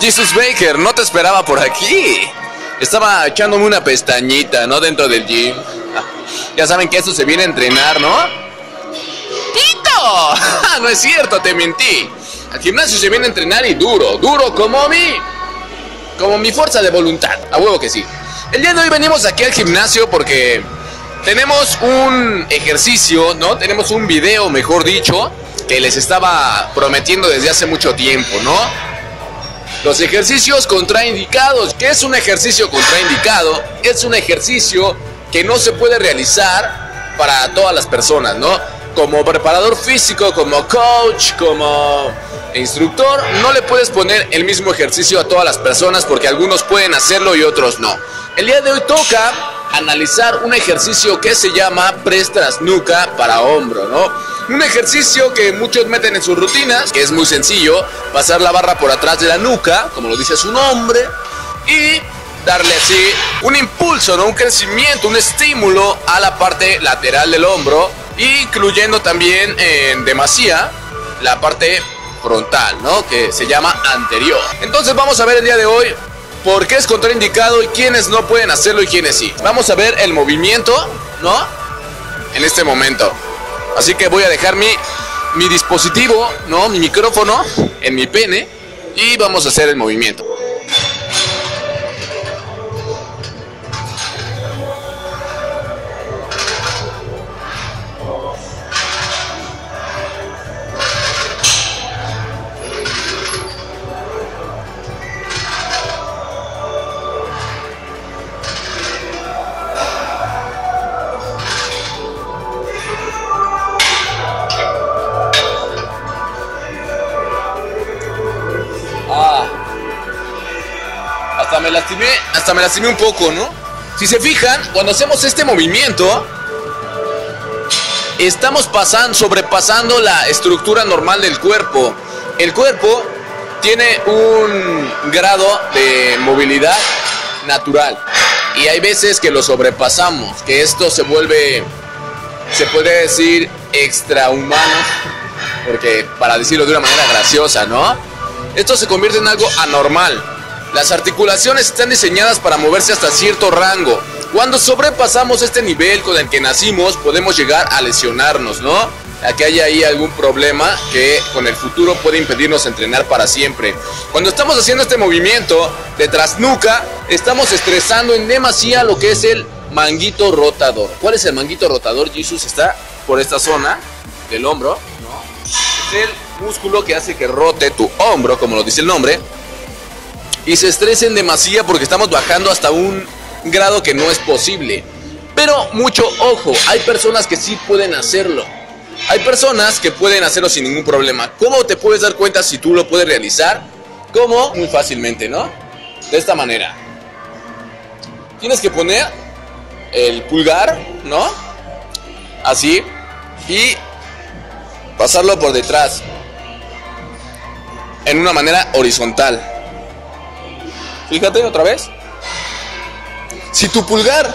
Jesus Baker, no te esperaba por aquí. Estaba echándome una pestañita, ¿no? Dentro del gym. Ya saben que esto se viene a entrenar, ¿no? ¡Tito! No es cierto, te mentí. Al gimnasio se viene a entrenar y duro, duro como mi fuerza de voluntad. A huevo que sí. El día de hoy venimos aquí al gimnasio porque tenemos un ejercicio, ¿no? Tenemos un video, mejor dicho, que les estaba prometiendo desde hace mucho tiempo, ¿no? Los ejercicios contraindicados. ¿Qué es un ejercicio contraindicado? Es un ejercicio que no se puede realizar para todas las personas, ¿no? Como preparador físico, como coach, como instructor, no le puedes poner el mismo ejercicio a todas las personas porque algunos pueden hacerlo y otros no. El día de hoy toca analizar un ejercicio que se llama press tras nuca para hombro, ¿no? Un ejercicio que muchos meten en sus rutinas, que es muy sencillo, pasar la barra por atrás de la nuca, como lo dice su nombre, y darle así un impulso, ¿no? Un crecimiento, un estímulo a la parte lateral del hombro, incluyendo también en demasía la parte frontal, ¿no? Que se llama anterior. Entonces vamos a ver el día de hoy por qué es contraindicado y quiénes no pueden hacerlo y quiénes sí. Vamos a ver el movimiento, ¿no? En este momento. Así que voy a dejar mi dispositivo, ¿no? Mi micrófono en mi pene y vamos a hacer el movimiento. Hasta me lastimé un poco, ¿no? Si se fijan, cuando hacemos este movimiento, estamos sobrepasando la estructura normal del cuerpo. El cuerpo tiene un grado de movilidad natural. Y hay veces que lo sobrepasamos, que esto se vuelve, se puede decir, extrahumano. Porque, para decirlo de una manera graciosa, ¿no? Esto se convierte en algo anormal. Las articulaciones están diseñadas para moverse hasta cierto rango. Cuando sobrepasamos este nivel con el que nacimos, podemos llegar a lesionarnos, ¿no? A que haya ahí algún problema que con el futuro puede impedirnos entrenar para siempre. Cuando estamos haciendo este movimiento de trasnuca, estamos estresando en demasía lo que es el manguito rotador. ¿Cuál es el manguito rotador? Jesús, está por esta zona del hombro, ¿no? Es el músculo que hace que rote tu hombro, como lo dice el nombre. Y se estresen demasía porque estamos bajando hasta un grado que no es posible. Pero mucho ojo, hay personas que sí pueden hacerlo. Hay personas que pueden hacerlo sin ningún problema. ¿Cómo te puedes dar cuenta si tú lo puedes realizar? ¿Cómo? Muy fácilmente, ¿no? De esta manera. Tienes que poner el pulgar, ¿no? Así. Y pasarlo por detrás. En una manera horizontal. Fíjate otra vez. Si tu pulgar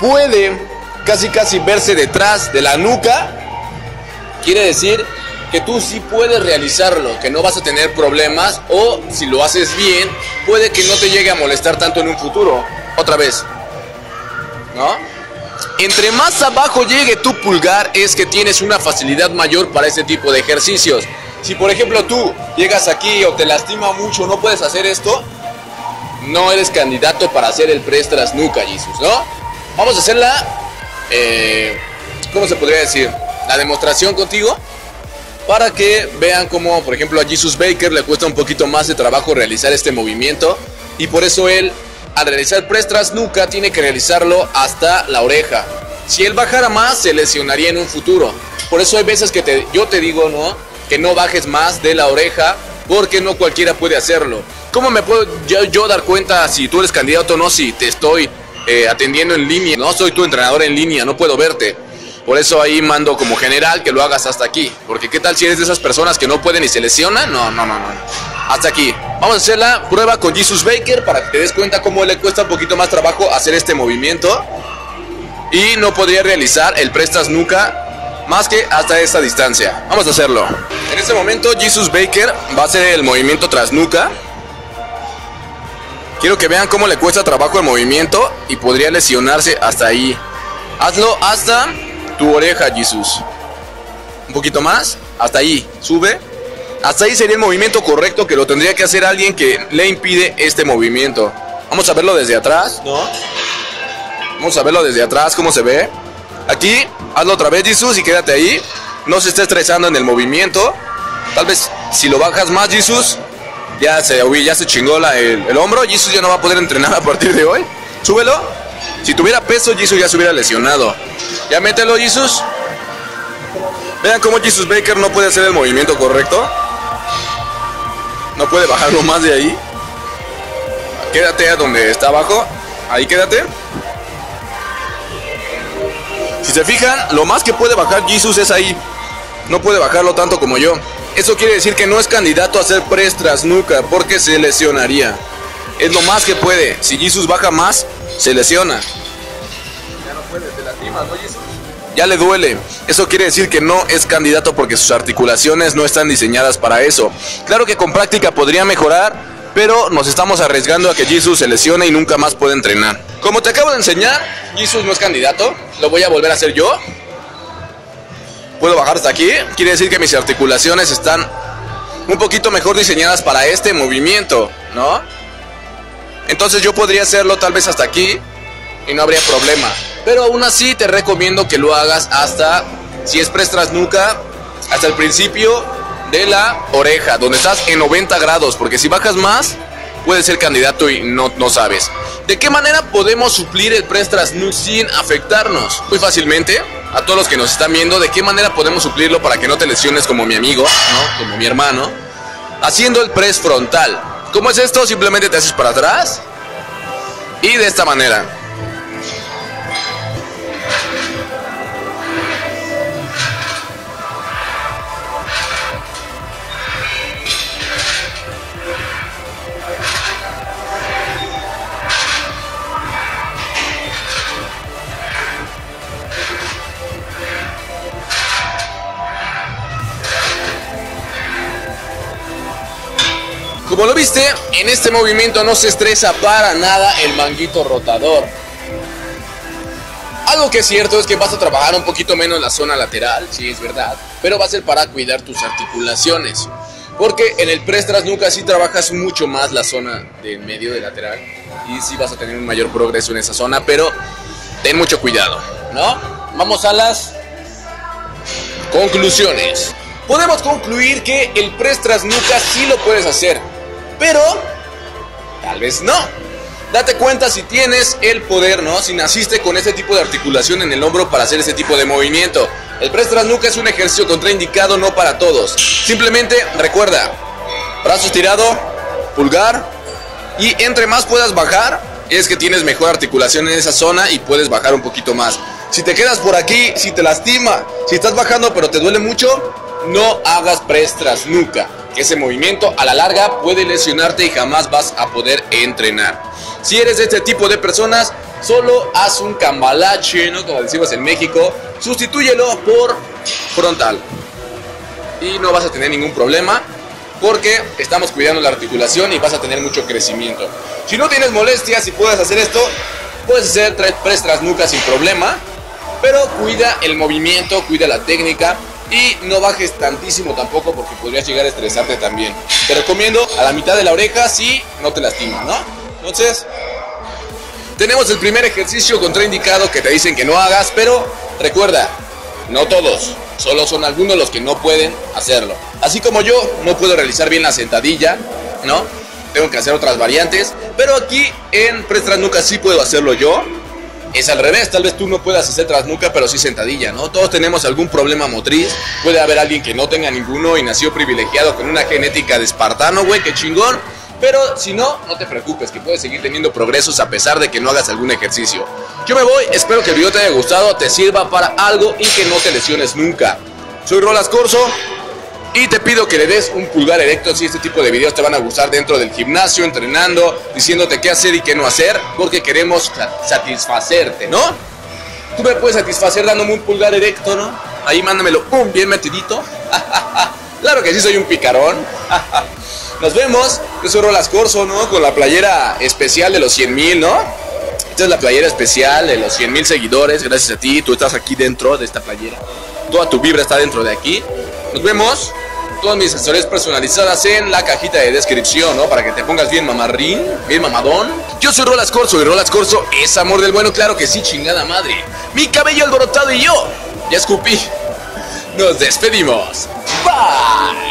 puede casi verse detrás de la nuca, quiere decir que tú sí puedes realizarlo, que no vas a tener problemas o si lo haces bien, puede que no te llegue a molestar tanto en un futuro. Otra vez. ¿No? Entre más abajo llegue tu pulgar es que tienes una facilidad mayor para este tipo de ejercicios. Si por ejemplo tú llegas aquí o te lastima mucho, no puedes hacer esto, no eres candidato para hacer el press tras nuca, Jesús, ¿no? Vamos a hacer la, ¿cómo se podría decir? La demostración contigo para que vean cómo, por ejemplo, a Jesus Baker le cuesta un poquito más de trabajo realizar este movimiento y por eso él, al realizar press tras nuca, tiene que realizarlo hasta la oreja. Si él bajara más, se lesionaría en un futuro. Por eso hay veces que yo te digo, ¿no? Que no bajes más de la oreja porque no cualquiera puede hacerlo. ¿Cómo me puedo yo dar cuenta si tú eres candidato o no? Si te estoy atendiendo en línea, no soy tu entrenador en línea, no puedo verte. Por eso ahí mando como general que lo hagas hasta aquí. Porque qué tal si eres de esas personas que no pueden y se lesionan. No. Hasta aquí. Vamos a hacer la prueba con Jesus Baker para que te des cuenta cómo le cuesta un poquito más trabajo hacer este movimiento. Y no podría realizar el press tras nuca más que hasta esta distancia. Vamos a hacerlo. En este momento Jesus Baker va a hacer el movimiento tras nuca. Quiero que vean cómo le cuesta trabajo el movimiento y podría lesionarse hasta ahí. Hazlo hasta tu oreja, Jesus. Un poquito más, hasta ahí, sube. Hasta ahí sería el movimiento correcto, que lo tendría que hacer alguien que le impide este movimiento. Vamos a verlo desde atrás, ¿no? Vamos a verlo desde atrás, cómo se ve. Aquí, hazlo otra vez, Jesus, y quédate ahí. No se está estresando en el movimiento. Tal vez si lo bajas más, Jesus, ya se chingó el hombro. Jesus ya no va a poder entrenar a partir de hoy. Súbelo. Si tuviera peso, Jesus ya se hubiera lesionado. Ya mételo, Jesus. Vean cómo Jesus Baker no puede hacer el movimiento correcto. No puede bajarlo más de ahí. Quédate a donde está abajo. Ahí quédate. Si se fijan, lo más que puede bajar Jesus es ahí. No puede bajarlo tanto como yo. Eso quiere decir que no es candidato a hacer press tras nuca, porque se lesionaría. Es lo más que puede. Si Jesus baja más, se lesiona. Ya no puede, te lastimas, ¿no, Jesus? Ya le duele. Eso quiere decir que no es candidato porque sus articulaciones no están diseñadas para eso. Claro que con práctica podría mejorar, pero nos estamos arriesgando a que Jesus se lesione y nunca más pueda entrenar. Como te acabo de enseñar, Jesus no es candidato. Lo voy a volver a hacer yo. Puedo bajar hasta aquí. Quiere decir que mis articulaciones están un poquito mejor diseñadas para este movimiento, ¿no? Entonces yo podría hacerlo tal vez hasta aquí y no habría problema. Pero aún así te recomiendo que lo hagas hasta, si es press tras nuca, hasta el principio de la oreja, donde estás en 90 grados, porque si bajas más, puedes ser candidato y no sabes. ¿De qué manera podemos suplir el press tras nuca sin afectarnos? Muy fácilmente. A todos los que nos están viendo, ¿de qué manera podemos suplirlo para que no te lesiones como mi amigo, ¿no? Como mi hermano? Haciendo el press frontal. ¿Cómo es esto? Simplemente te haces para atrás y de esta manera. Como lo viste, en este movimiento no se estresa para nada el manguito rotador. Algo que es cierto es que vas a trabajar un poquito menos la zona lateral, sí es verdad, pero va a ser para cuidar tus articulaciones. Porque en el press tras nuca sí trabajas mucho más la zona de medio de lateral y sí vas a tener un mayor progreso en esa zona, pero ten mucho cuidado, ¿no? Vamos a las conclusiones. Podemos concluir que el press tras nuca sí lo puedes hacer, pero tal vez no. Date cuenta si tienes el poder, ¿no? Si naciste con este tipo de articulación en el hombro para hacer ese tipo de movimiento. El press tras nuca es un ejercicio contraindicado, no para todos. Simplemente recuerda, brazo estirado, pulgar, y entre más puedas bajar, es que tienes mejor articulación en esa zona y puedes bajar un poquito más. Si te quedas por aquí, si te lastima, si estás bajando pero te duele mucho, no hagas press tras nuca, que ese movimiento a la larga puede lesionarte y jamás vas a poder entrenar. Si eres de este tipo de personas, solo haz un cambalache, ¿no? Como decimos en México, sustitúyelo por frontal y no vas a tener ningún problema, porque estamos cuidando la articulación y vas a tener mucho crecimiento. Si no tienes molestias y puedes hacer esto, puedes hacer press tras nuca sin problema, pero cuida el movimiento, cuida la técnica. Y no bajes tantísimo tampoco, porque podrías llegar a estresarte también. Te recomiendo a la mitad de la oreja si no te lastimas, ¿no? Entonces, tenemos el primer ejercicio contraindicado que te dicen que no hagas, pero recuerda, no todos, solo son algunos los que no pueden hacerlo. Así como yo no puedo realizar bien la sentadilla, ¿no? Tengo que hacer otras variantes, pero aquí en press tras nuca sí puedo hacerlo yo. Es al revés, tal vez tú no puedas hacer tras nuca, pero sí sentadilla, ¿no? Todos tenemos algún problema motriz. Puede haber alguien que no tenga ninguno y nació privilegiado con una genética de espartano, güey, qué chingón. Pero si no, no te preocupes, que puedes seguir teniendo progresos a pesar de que no hagas algún ejercicio. Yo me voy, espero que el video te haya gustado, te sirva para algo y que no te lesiones nunca. Soy Rolas Corzo y te pido que le des un pulgar erecto si este tipo de videos te van a gustar dentro del gimnasio, entrenando, diciéndote qué hacer y qué no hacer, porque queremos satisfacerte, ¿no? Tú me puedes satisfacer dándome un pulgar erecto, ¿no? ahí mándamelo, pum, bien metidito. Claro que sí, soy un picarón. Nos vemos. Yo soy Rolas Corzo, ¿no? Con la playera especial de los 100,000, ¿no? Esta es la playera especial de los 100,000 seguidores. Gracias a ti, tú estás aquí dentro de esta playera. Toda tu vibra está dentro de aquí. Nos vemos. Todas mis asesorías personalizadas en la cajita de descripción, ¿no? Para que te pongas bien mamarrín, bien mamadón. Yo soy Rolas Corzo y Rolas Corzo es amor del bueno. Claro que sí, chingada madre. Mi cabello alborotado y yo ya escupí. Nos despedimos. Bye.